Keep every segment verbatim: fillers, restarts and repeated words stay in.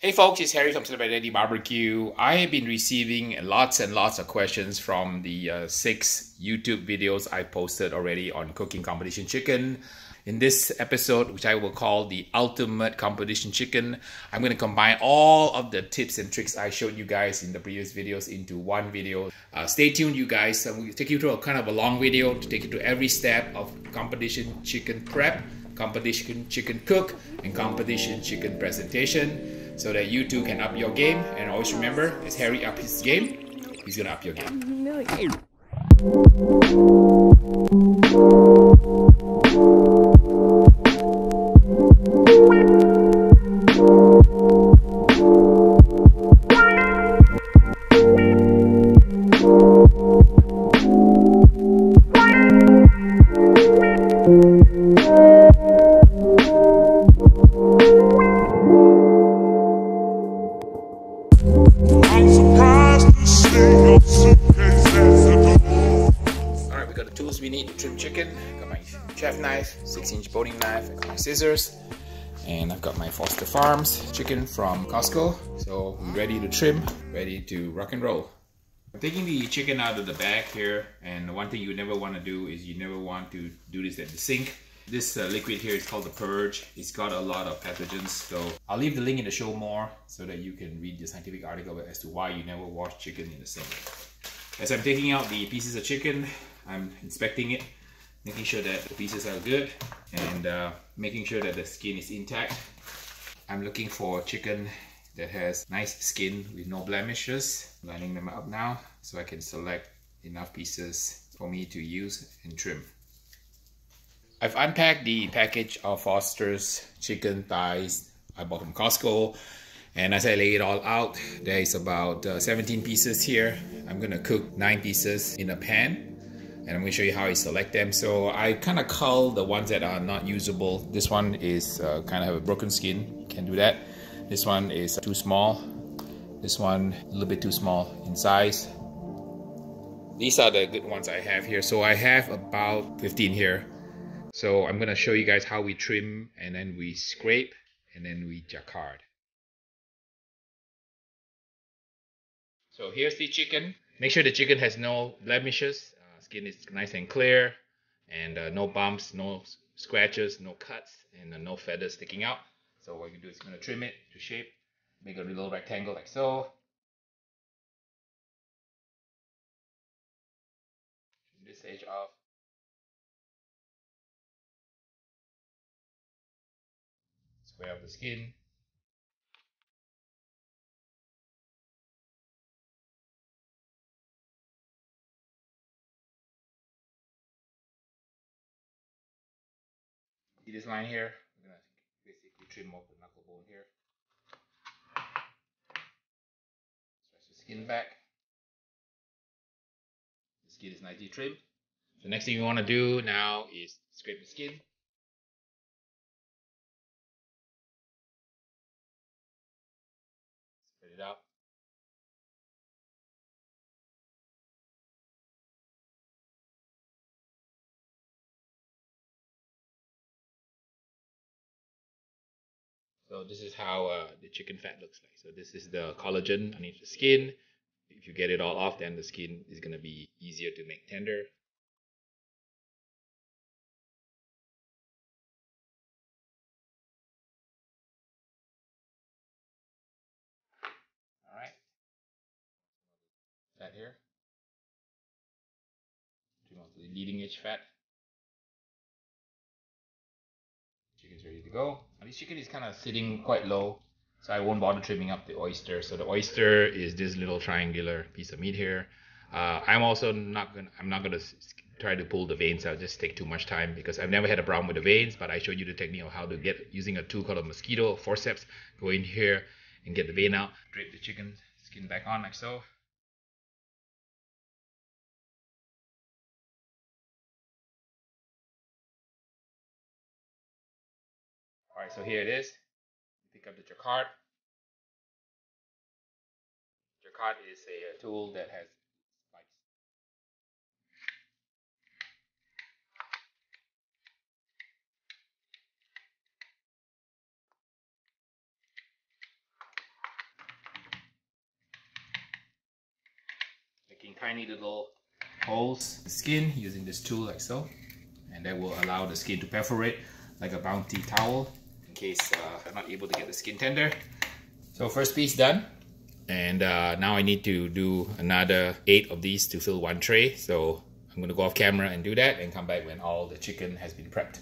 Hey folks, it's Harry from Slap Yo Daddy B B Q. I have been receiving lots and lots of questions from the uh, six YouTube videos I posted already on cooking competition chicken. In this episode, which I will call the ultimate competition chicken, I'm going to combine all of the tips and tricks I showed you guys in the previous videos into one video. Uh, stay tuned, you guys. I'm going to take you through a kind of a long video to take you to every step of competition chicken prep, competition chicken cook, and competition chicken presentation, so that you too can up your game. And always remember, as Harry up his game, he's gonna up your game. Million. Scissors, and I've got my Foster Farms chicken from Costco, so we're ready to trim, ready to rock and roll. I'm taking the chicken out of the bag here, and the one thing you never want to do is you never want to do this at the sink. This uh, liquid here is called the purge. It's got a lot of pathogens, so I'll leave the link in the show more so that you can read the scientific article as to why you never wash chicken in the sink. As I'm taking out the pieces of chicken, I'm inspecting it, making sure that the pieces are good, and uh, making sure that the skin is intact. I'm looking for chicken that has nice skin with no blemishes. Lining them up now so I can select enough pieces for me to use and trim. I've unpacked the package of Foster's chicken thighs I bought from Costco, and as I lay it all out, there is about uh, seventeen pieces here. I'm gonna cook nine pieces in a pan, and I'm going to show you how I select them. So I kind of cull the ones that are not usable. This one is uh, kind of have a broken skin, can do that. This one is too small. This one a little bit too small in size. These are the good ones I have here. So I have about fifteen here. So I'm going to show you guys how we trim, and then we scrape, and then we jacquard. So here's the chicken. Make sure the chicken has no blemishes. Skin is nice and clear, and uh, no bumps, no scratches, no cuts, and uh, no feathers sticking out. So what you do is going to trim it to shape, make a little rectangle like so. Trim this edge off. Square up the skin. See this line here? I'm gonna basically trim off the knuckle bone here. Stretch the skin back. The skin is nicely trimmed. The next thing you want to do now is scrape the skin. Spread it out. So this is how uh, the chicken fat looks like. So this is the collagen underneath the skin. If you get it all off, then the skin is going to be easier to make tender. All right. Fat here. Trim off the leading edge fat. Chicken's ready to go. This chicken is kind of sitting quite low, so I won't bother trimming up the oyster. So the oyster is this little triangular piece of meat here. Uh, I'm also not gonna I'm not gonna try to pull the veins out. Just take too much time because I've never had a problem with the veins. But I showed you the technique of how to get using a tool called a mosquito forceps. Go in here and get the vein out. Drape the chicken skin back on like so. Alright, so here it is. Pick up the jacquard. Jacquard is a, a tool that has spikes. tiny little holes in the skin using this tool like so, and that will allow the skin to perforate like a Bounty towel in case uh, I'm not able to get the skin tender. So first piece done, and uh, now I need to do another eight of these to fill one tray, so I'm gonna go off camera and do that and come back when all the chicken has been prepped.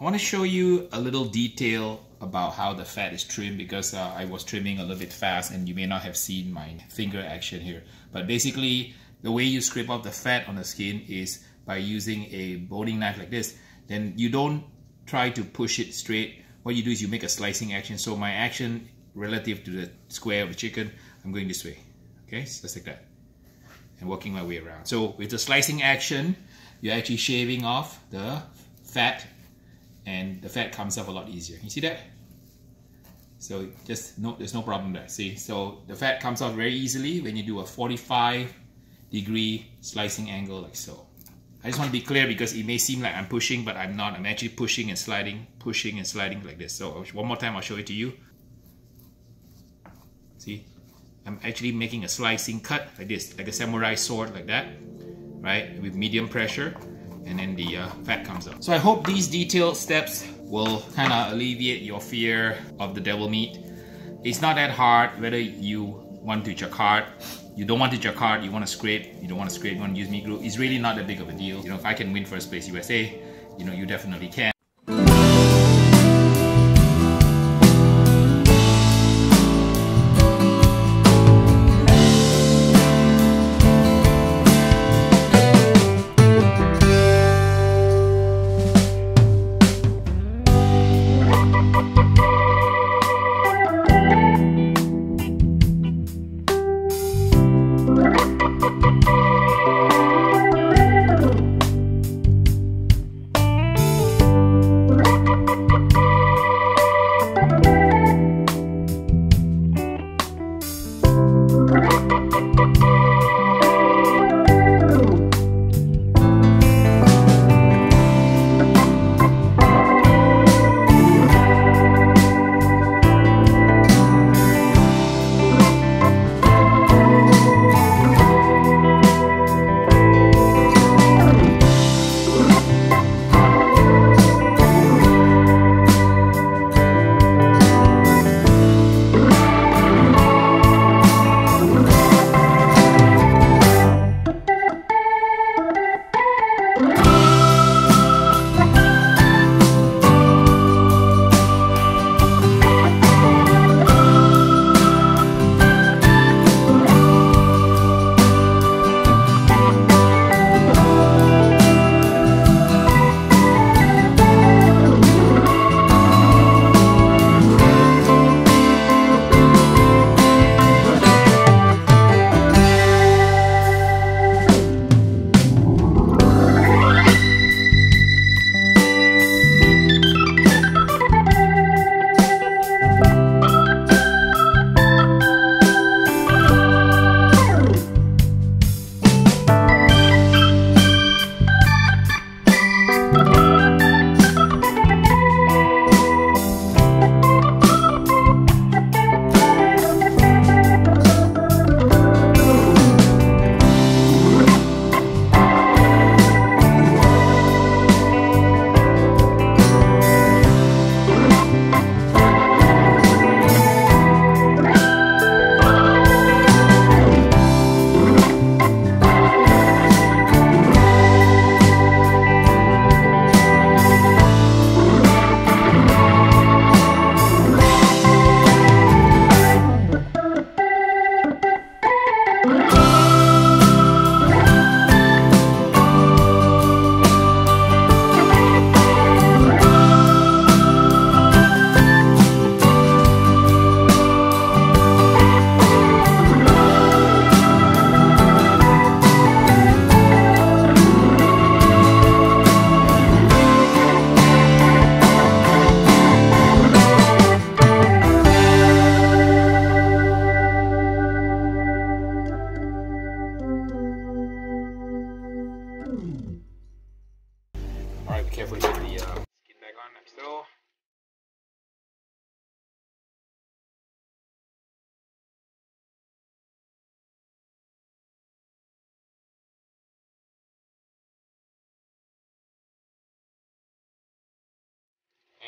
I want to show you a little detail about how the fat is trimmed, because uh, I was trimming a little bit fast and you may not have seen my finger action here. But basically, the way you scrape off the fat on the skin is by using a boning knife like this. Then you don't try to push it straight. What you do is you make a slicing action. So my action relative to the square of the chicken, I'm going this way. Okay, so just like that. And working my way around. So with the slicing action, you're actually shaving off the fat, and the fat comes off a lot easier. You see that? So just no, there's no problem there, see? So the fat comes off very easily when you do a forty-five degree slicing angle like so. I just want to be clear because it may seem like I'm pushing, but I'm not. I'm actually pushing and sliding, pushing and sliding like this. So one more time, I'll show it to you. See? I'm actually making a slicing cut like this, like a samurai sword like that, right? With medium pressure. And then the uh, fat comes up. So I hope these detailed steps will kind of alleviate your fear of the devil meat. It's not that hard, whether you want to jacquard, you don't want to jacquard, you want to scrape, you don't want to scrape, you want to use MeGru. It's really not that big of a deal. You know, if I can win first place U S A, you know, you definitely can.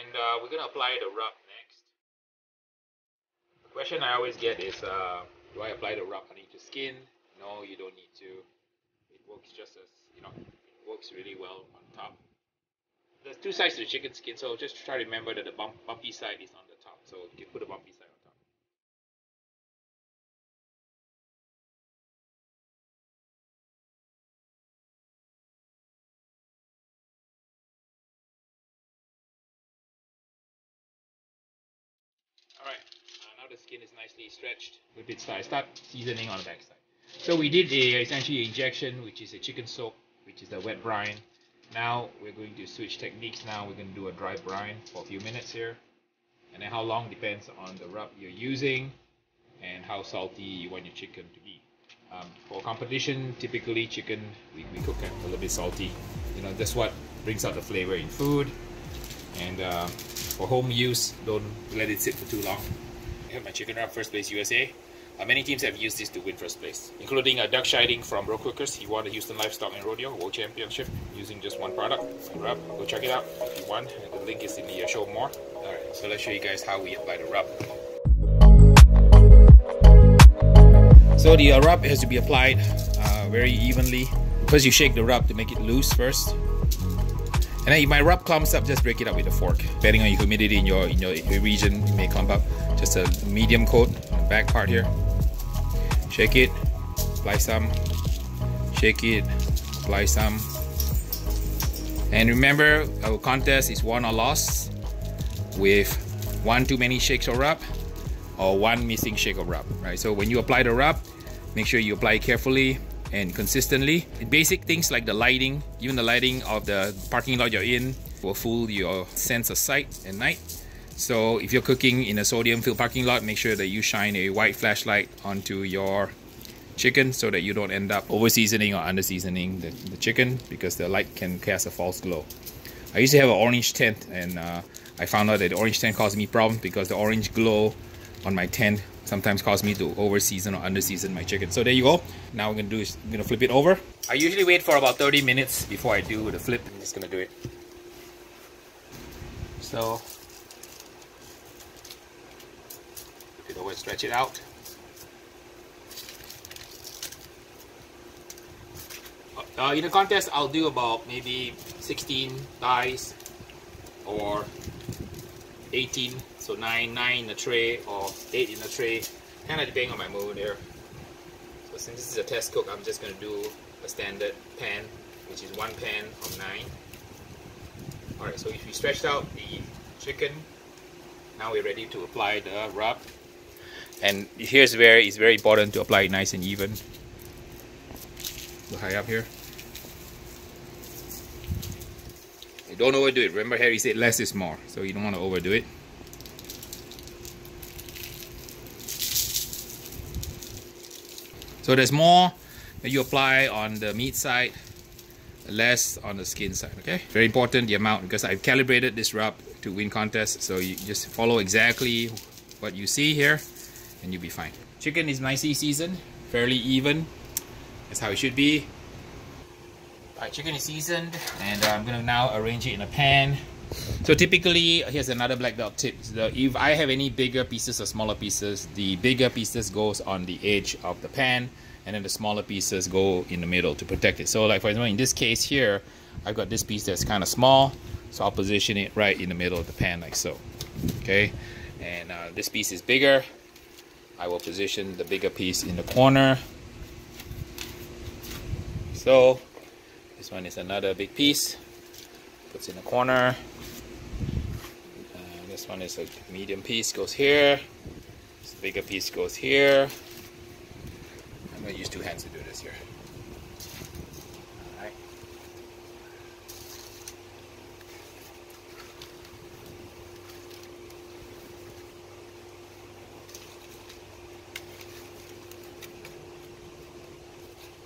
and uh, we're gonna apply the rub next. The question I always get is, uh, do I apply the rub underneath the skin? No, you don't need to. It works just as, you know, it works really well on top. There's two sides to the chicken skin, so just try to remember that the bump, bumpy side is on the top, so you can put the bumpy side on top. Alright, uh, now the skin is nicely stretched with its side. Start seasoning on the back side. So we did a essentially injection, which is a chicken soak, which is the wet brine. Now we're going to switch techniques. Now we're going to do a dry brine for a few minutes here. And then how long depends on the rub you're using and how salty you want your chicken to be. Um, for competition, typically chicken, we, we cook it a little bit salty. You know, that's what brings out the flavor in food. And uh, for home use, don't let it sit for too long. I have my chicken wrap, First Place U S A. Uh, many teams have used this to win first place, including uh, Doug Scheiding from Rockworkers. He won the Houston Livestock and Rodeo World Championship using just one product. So rub, go check it out if you want. The link is in the uh, show more. Alright, so let's show you guys how we apply the rub. So the uh, rub has to be applied uh, very evenly. First you shake the rub to make it loose first. And then if my rub clumps up, just break it up with a fork. Depending on your humidity in your, in your, your region, it may clump up. Just a medium coat on the back part here. Shake it, apply some, shake it, apply some. And remember, our contest is won or lost with one too many shakes of rub or one missing shake of rub, right? So when you apply the rub, make sure you apply it carefully and consistently. Basic things like the lighting, even the lighting of the parking lot you're in will fool your sense of sight at night. So if you're cooking in a sodium-filled parking lot, make sure that you shine a white flashlight onto your chicken so that you don't end up over-seasoning or under-seasoning the, the chicken, because the light can cast a false glow. I used to have an orange tent, and uh, I found out that the orange tent caused me problems because the orange glow on my tent sometimes caused me to over-season or under-season my chicken. So there you go. Now what I'm going to do is I'm going to flip it over. I usually wait for about thirty minutes before I do the flip. I'm just going to do it. So... Flip it over, stretch it out. Uh, in a contest, I'll do about maybe sixteen thighs or eighteen. So nine, nine in a tray or eight in a tray. Kind of depending on my mood there. So since this is a test cook, I'm just going to do a standard pan, which is one pan of nine. Alright, so if we stretched out the chicken, now we're ready to apply the rub. And here's where it's very important to apply it nice and even. Go high up here. You don't overdo it. Remember Harry said less is more, so you don't want to overdo it. So there's more that you apply on the meat side, less on the skin side, okay? Very important, the amount, because I've calibrated this rub to win contest, so you just follow exactly what you see here, and you'll be fine. Chicken is nicely seasoned, fairly even. That's how it should be. All right, chicken is seasoned, and I'm gonna now arrange it in a pan. So typically, here's another black belt tip. So if I have any bigger pieces or smaller pieces, the bigger pieces goes on the edge of the pan, and then the smaller pieces go in the middle to protect it. So like for example, in this case here, I've got this piece that's kind of small, so I'll position it right in the middle of the pan like so. Okay, and uh, this piece is bigger. I will position the bigger piece in the corner. So this one is another big piece. Puts in the corner. Uh, this one is a medium piece, goes here. This bigger piece goes here. I'm going to use two hands to do this here. All right.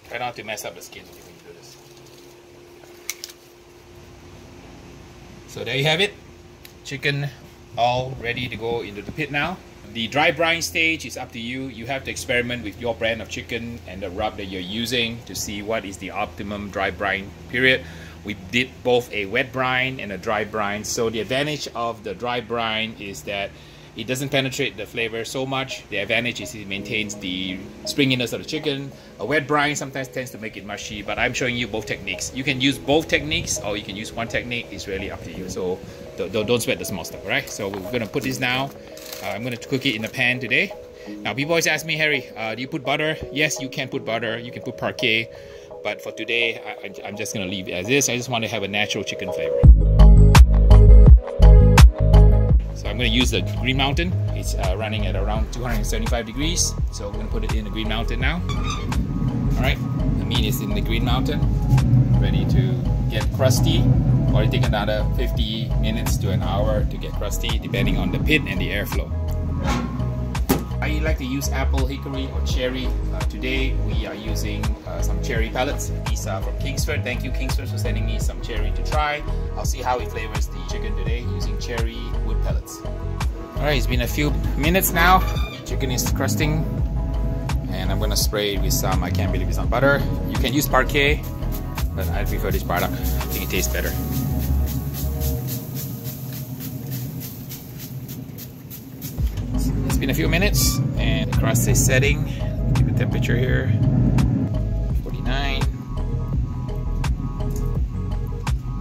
Try not to mess up the skin when you do this. So there you have it. Chicken all ready to go into the pit now. The dry brine stage is up to you. You have to experiment with your brand of chicken and the rub that you're using to see what is the optimum dry brine period. we did both a wet brine and a dry brine. So the advantage of the dry brine is that it doesn't penetrate the flavor so much. The advantage is it maintains the springiness of the chicken. A wet brine sometimes tends to make it mushy, but I'm showing you both techniques. You can use both techniques or you can use one technique. It's really up to you. So don't, don't sweat the small stuff, right? So we're gonna put this now. Uh, I'm gonna cook it in the pan today. Now people always ask me, Harry, uh, do you put butter? Yes, you can put butter. You can put parquet. But for today, I, I'm just gonna leave it as is. I just want to have a natural chicken flavor. So I'm gonna use the Green Mountain. It's uh, running at around two hundred seventy-five degrees. So I'm gonna put it in the Green Mountain now. All right, the meat is in the Green Mountain, ready to get crusty. Or it take another fifty minutes to an hour to get crusty, depending on the pit and the airflow. I like to use apple, hickory, or cherry. Uh, today we are using uh, some cherry pellets. These are from Kingsford. Thank you, Kingsford, for sending me some cherry to try. I'll see how it flavors the chicken today using cherry wood pellets. All right, it's been a few minutes now. The chicken is crusting, and I'm gonna spray it with some I Can't Believe It's Not Butter. You can use parquet, but I prefer this product. I think it tastes better. It's been a few minutes and the crust is setting. Give the temperature here, forty-nine,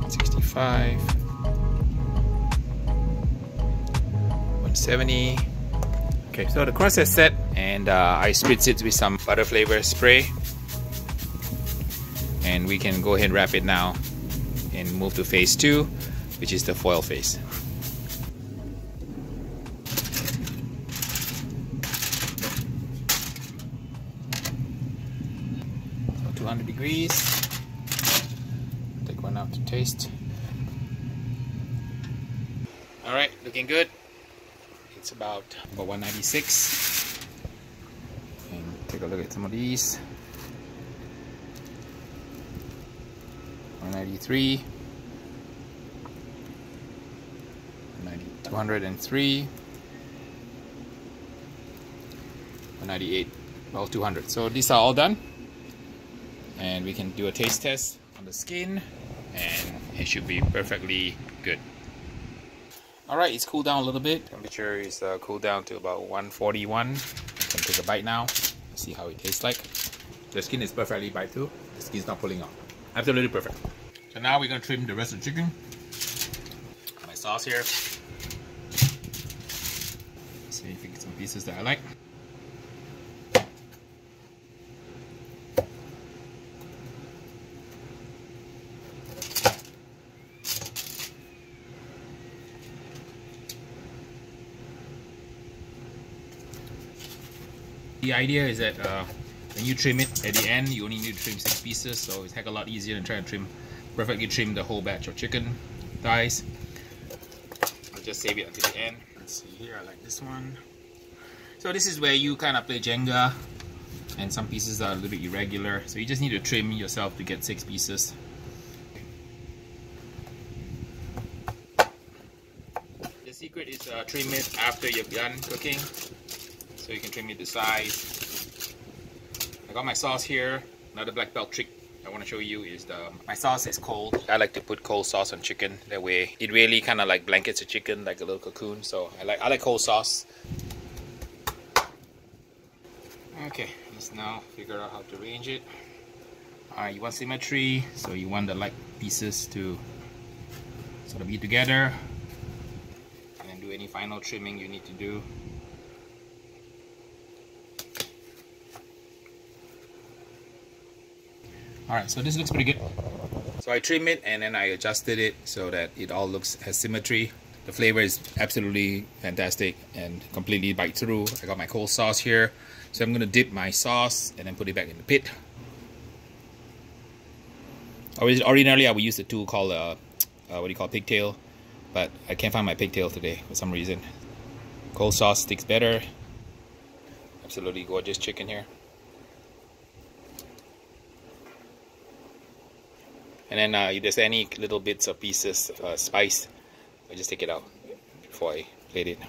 sixty-five, one seventy. Okay, so the crust is set and uh, I spritz it with some butter flavor spray, and we can go ahead and wrap it now and move to phase two, which is the foil phase. two hundred degrees. Take one out to taste. All right, looking good. It's about, about one ninety-six. And take a look at some of these. one ninety-three. two hundred three. one ninety-eight. Well, two hundred. So these are all done. And we can do a taste test on the skin, and it should be perfectly good. All right, it's cooled down a little bit. Temperature is uh, cooled down to about one forty-one. I'm gonna take a bite now, see how it tastes like. The skin is perfectly bite too. The skin's not pulling off. Absolutely perfect. So now we're gonna trim the rest of the chicken. My sauce here. See if I get some pieces that I like. The idea is that uh, when you trim it at the end, you only need to trim six pieces, so it's a heck of a lot easier than trying to trim perfectly trim the whole batch of chicken thighs. I'll just save it until the end. Let's see here, I like this one. So this is where you kind of play Jenga, and some pieces are a little bit irregular, so you just need to trim yourself to get six pieces. The secret is uh, trim it after you're done cooking. So you can trim it to size. I got my sauce here. Another black belt trick I want to show you is the my sauce is cold. I like to put cold sauce on chicken. That way it really kind of like blankets the chicken like a little cocoon. So I like I like cold sauce. Okay, let's now figure out how to arrange it. Uh, you want symmetry, so you want the light pieces to sort of be together, and then do any final trimming you need to do. Alright, so this looks pretty good. So I trim it and then I adjusted it so that it all looks has symmetry. The flavor is absolutely fantastic and completely bite through. I got my cold sauce here. So I'm going to dip my sauce and then put it back in the pit. Ordinarily I would use the tool called, uh, uh, what do you call, pigtail. But I can't find my pigtail today for some reason. Cold sauce sticks better. Absolutely gorgeous chicken here. And then uh, if there's any little bits or pieces of uh, spice, I just take it out before I plate it.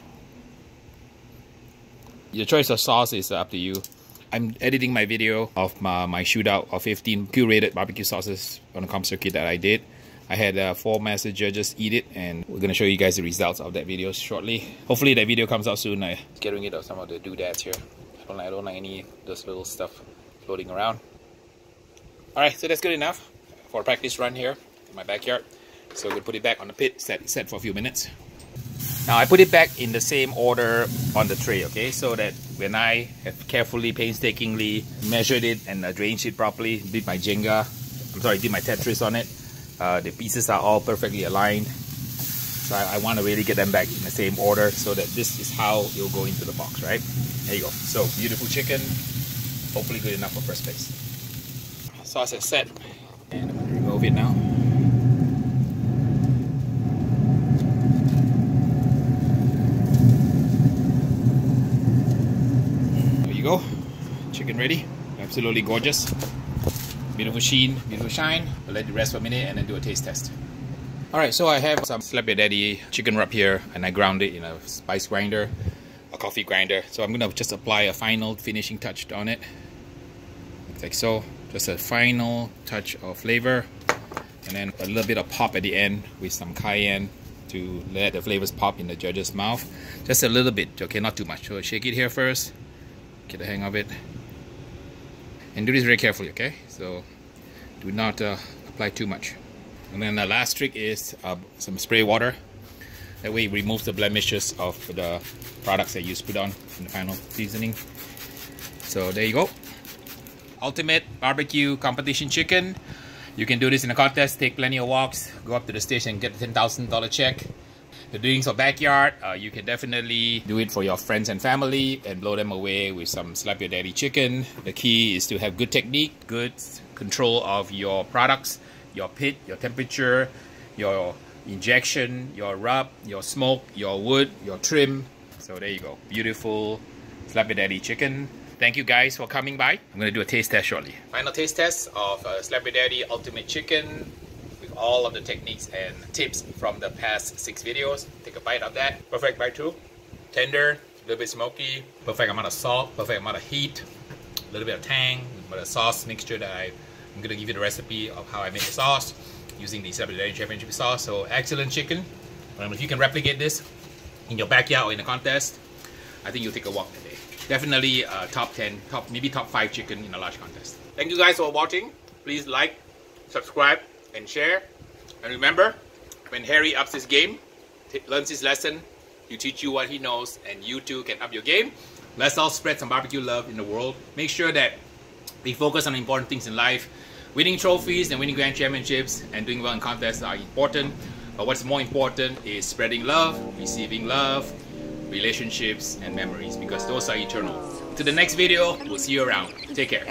Your choice of sauce is up to you. I'm editing my video of my, my shootout of fifteen curated barbecue sauces on a comp circuit that I did. I had uh, four master judges eat it, and we're gonna show you guys the results of that video shortly. Hopefully that video comes out soon. I'm getting rid of some of the doodads here. I don't, like, I don't like any of those little stuff floating around. Alright, so that's good enough for a practice run here in my backyard. So we'll put it back on the pit, set, set for a few minutes. Now I put it back in the same order on the tray, okay? So that when I have carefully, painstakingly measured it and uh, arranged it properly, did my Jenga, I'm sorry, did my Tetris on it, uh, the pieces are all perfectly aligned. So I, I want to really get them back in the same order so that this is how it'll go into the box, right? There you go. So beautiful chicken, hopefully good enough for first place. Sauce is set, and I'm going to remove it now. Go. Chicken ready, absolutely gorgeous, beautiful sheen, beautiful shine. I'll let it rest for a minute and then do a taste test. Alright, so I have some Slap Yo Daddy chicken wrap here, and I ground it in a spice grinder, a coffee grinder. So I'm going to just apply a final finishing touch on it, like so, just a final touch of flavor, and then a little bit of pop at the end with some cayenne to let the flavors pop in the judge's mouth. Just a little bit, okay, not too much. So shake it here first. Get the hang of it, and do this very carefully, okay? So do not uh, apply too much. And then the last trick is uh, some spray water. That way it removes the blemishes of the products that you put on in the final seasoning. So there you go, ultimate barbecue competition chicken. You can do this in a contest, take plenty of walks, go up to the station and get the ten thousand dollar check. You're doing so backyard, uh, you can definitely do it for your friends and family and blow them away with some Slap Yo Daddy chicken. The key is to have good technique, good control of your products, your pit, your temperature, your injection, your rub, your smoke, your wood, your trim. So there you go, beautiful Slap Yo Daddy chicken. Thank you guys for coming by. I'm going to do a taste test shortly. Final taste test of uh, Slap Yo Daddy ultimate chicken. All of the techniques and tips from the past six videos. Take a bite of that. Perfect bite too. Tender, a little bit smoky, perfect amount of salt, perfect amount of heat, a little bit of tang, but a sauce mixture that I, I'm gonna give you the recipe of how I make the sauce using the Slap Yo Daddy Championship sauce. So excellent chicken. Um, if you can replicate this in your backyard or in a contest, I think you'll take a walk today. Definitely uh, top ten, top maybe top five chicken in a large contest. Thank you guys for watching. Please like, subscribe, and share. And remember, when Harry ups his game, learns his lesson, you teach you what he knows, and you too can up your game. Let's all spread some barbecue love in the world. Make sure that we focus on important things in life. Winning trophies and winning grand championships and doing well in contests are important, but what's more important is spreading love, receiving love, relationships, and memories, because those are eternal. To the next video, we'll see you around. Take care.